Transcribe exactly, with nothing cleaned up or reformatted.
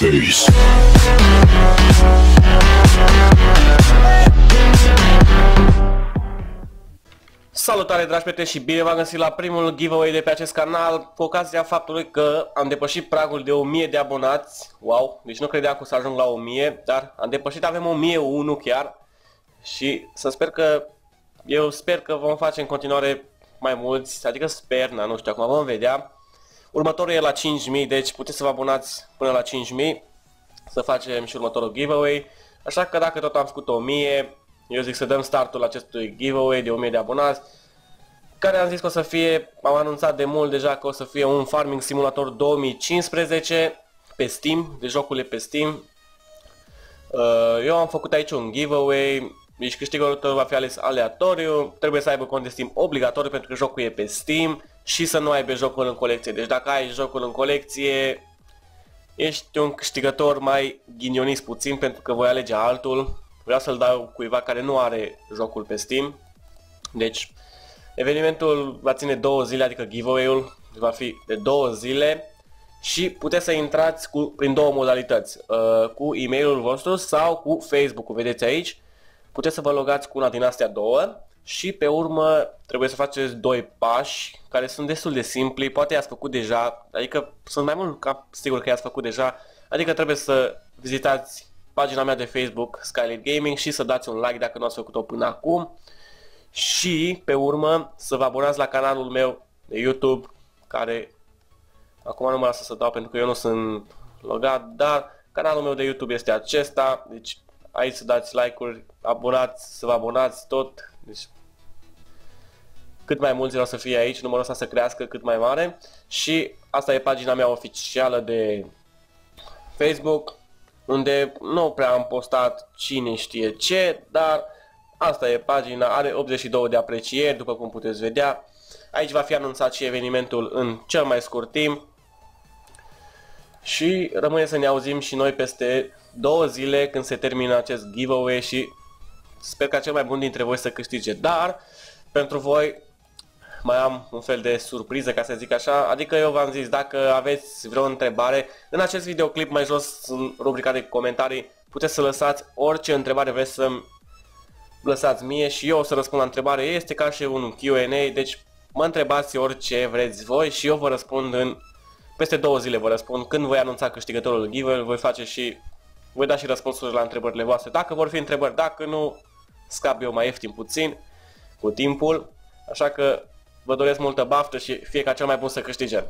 face. Salutare, dragi prieteni, și bine v-am găsit la primul giveaway de pe acest canal, cu ocazia faptului că am depășit pragul de o mie de abonați. Wow, deci nu credeam că o să ajung la o mie, dar am depășit, avem o mie unu chiar. Și să sper că, eu sper că vom face în continuare mai mulți, adică sper, na, nu știu, acum vom vedea. Următorul e la cinci mii, deci puteți să vă abonați până la cinci mii, să facem și următorul giveaway. Așa că dacă tot am făcut o mie, eu zic să dăm startul acestui giveaway de o mie de abonați, care am zis că o să fie, am anunțat de mult deja că o să fie un Farming Simulator două mii cincisprezece pe Steam, de jocurile pe Steam. Eu am făcut aici un giveaway, deci câștigătorul tău va fi ales aleatoriu, trebuie să aibă cont de Steam obligatoriu pentru că jocul e pe Steam și să nu aibă jocul în colecție. Deci dacă ai jocul în colecție, ești un câștigător mai ghinionist puțin pentru că voi alege altul. Vreau să-l dau cuiva care nu are jocul pe Steam. Deci, evenimentul va ține două zile, adică giveaway-ul va fi de două zile și puteți să intrați cu, prin două modalități, uh, cu e-mailul vostru sau cu Facebook-ul, vedeți aici. Puteți să vă logați cu una din astea două și pe urmă trebuie să faceți doi pași care sunt destul de simpli, poate i-ați făcut deja, adică sunt mai mult ca sigur că i-ați făcut deja, adică trebuie să vizitați pagina mea de Facebook, Skyl trei d Gaming, și să dați un like dacă nu ați făcut-o până acum și pe urmă să vă abonați la canalul meu de YouTube, care acum nu mă lasă să dau pentru că eu nu sunt logat, dar canalul meu de YouTube este acesta, deci aici să dați like-uri, abonați, să vă abonați tot, deci cât mai mulți vreau să fie aici, numărul ăsta să crească cât mai mare și asta e pagina mea oficială de Facebook, unde nu prea am postat cine știe ce, dar asta e pagina, are optzeci și două de aprecieri, după cum puteți vedea. Aici va fi anunțat și evenimentul în cel mai scurt timp. Și rămâne să ne auzim și noi peste două zile când se termină acest giveaway și sper ca cel mai bun dintre voi să câștige. Dar pentru voi mai am un fel de surpriză, ca să zic așa, adică eu v-am zis, dacă aveți vreo întrebare, în acest videoclip mai jos, în rubrica de comentarii, puteți să lăsați orice întrebare vreți să-mi lăsați mie și eu o să răspund la întrebare, este ca și un Q and A, deci mă întrebați orice vreți voi și eu vă răspund în, peste două zile vă răspund, când voi anunța câștigătorul giveaway, voi face și, voi da și răspunsuri la întrebările voastre, dacă vor fi întrebări, dacă nu, scap eu mai ieftin puțin, cu timpul, așa că vă doresc multă baftă și fie ca cel mai bun să câștige!